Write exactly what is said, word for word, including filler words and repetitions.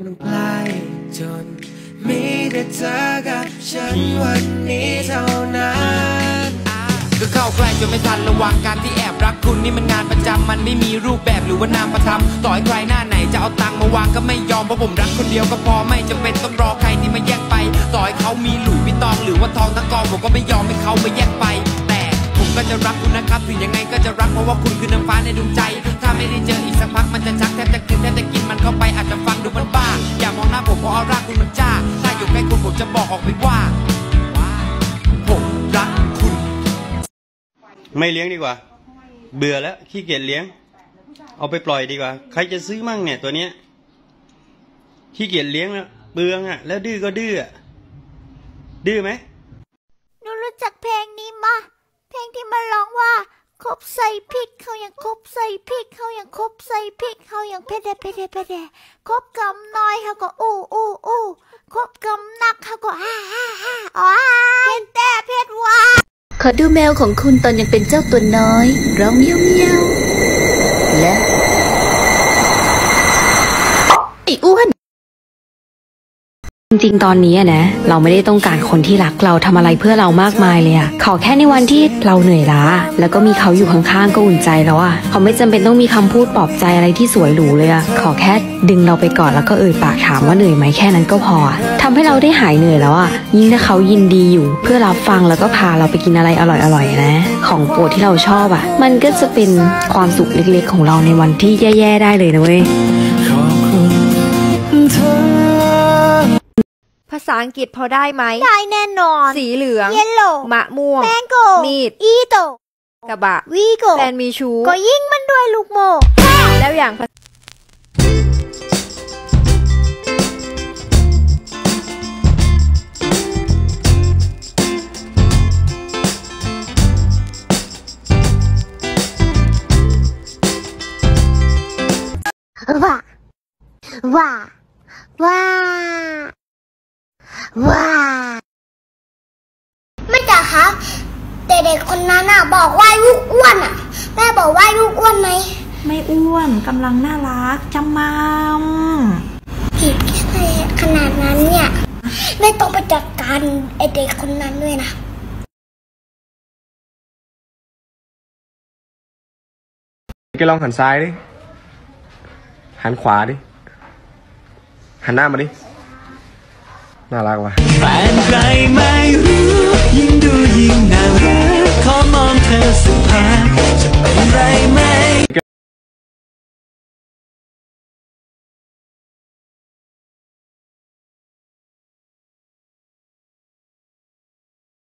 มันใกล้จนมีแต่เธอกับฉันวันนี้เท่านั้นก็เข้าใกล้จนไม่ทันระวังการที่แอบรักคุณนี่มันงานประจำมันไม่มีรูปแบบหรือว่านามประทับต่อให้ใครหน้าไหนจะเอาตังค์มาวางก็ไม่ยอมเพราะผมรักคนเดียวก็พอไม่จำเป็นต้องรอใครที่มาแย่งไปต่อให้เขามีหลุยส์วิตตองหรือว่าทองทั้งกองผมก็ไม่ยอมให้เขามาแย่งไปก็จะรักคุณนะครับถึงยังไงก็จะรักเพราะว่าคุณคือนางฟ้าในดวงใจถ้าไม่ได้เจออีกสักพักมันจะชักแทบจะกินแทบจะกินมันเข้าไปอาจจะฟังดูมันบ้าอย่ามองหน้าผมเพราะออร่าคุณมันจ้าถ้าอยู่ใกล้คุณผมจะบอกออกไปว่าผมรักคุณไม่เลี้ยงดีกว่าเบื่อแล้วขี้เกียจเลี้ยงเอาไปปล่อยดีกว่าใครจะซื้อมั่งเนี่ยตัวเนี้ยขี้เกียจเลี้ยงแล้วเบื่ออ่ะแล้วดื้อก็ดื้อดื้อไหมหนูรู้จักเพลงนี้มะเพลงที่มันร้องว่าคบใส่พริกเขายังคบใส่พริกเขายังคบใส่พริกเขายังเพดเพดเพดคบกำน้อยเขาก็อู้อู้อู้คบกำนักเขาก็ฮ่าฮ่าฮ่าอ๋อเพดแต่เพดว่าขอดูแมวของคุณตอนยังเป็นเจ้าตัวน้อยร้องเมียวเมียวและไอ้อ้วนจริงๆตอนนี้นะเราไม่ได้ต้องการคนที่รักเราทำอะไรเพื่อเรามากมายเลยอะขอแค่ในวันที่เราเหนื่อยล้าแล้วก็มีเขาอยู่ข้างๆก็อุ่นใจแล้วอะเขาไม่จำเป็นต้องมีคำพูดปลอบใจอะไรที่สวยหรูเลยอะขอแค่ดึงเราไปก่อนแล้วก็เอ่ยปากถามว่าเหนื่อยไหมแค่นั้นก็พอทำให้เราได้หายเหนื่อยแล้วอะยิ่งถ้าเขายินดีอยู่เพื่อรับฟังแล้วก็พาเราไปกินอะไรอร่อยๆนะของโปรดที่เราชอบอะมันก็จะเป็นความสุขเล็กๆของเราในวันที่แย่ๆได้เลยนะเว้ยภาษาอังกฤษพอได้ไหมได้แน่นอนสีเหลือง Yellow มะม่วง Mango มีด Ito กระบะ Vigo แฟนมีชู้ก็ยิ่งมันด้วยลูกโมแล้วอย่างว่าว่าว่าว้าแม่จ๋าครับแต่เด็กคนนั้นน่ะบอกว่าลูกอ้วนอ่ะแม่บอกว่าลูกอ้วนไหมไม่อ้วนกำลังน่ารักจำมัมผิดแค่ขนาดนั้นเนี่ยแม่ต้องไปจัดการไอเด็กคนนั้นด้วยนะแกลองหันซ้ายดิหันขวาดิหันหน้ามาดิน่ารักว่ะแฟนใครไม่รู้ยิ่งดูยิ่งน่ารักขอมองเธอสักพักจะเป็นไรไหม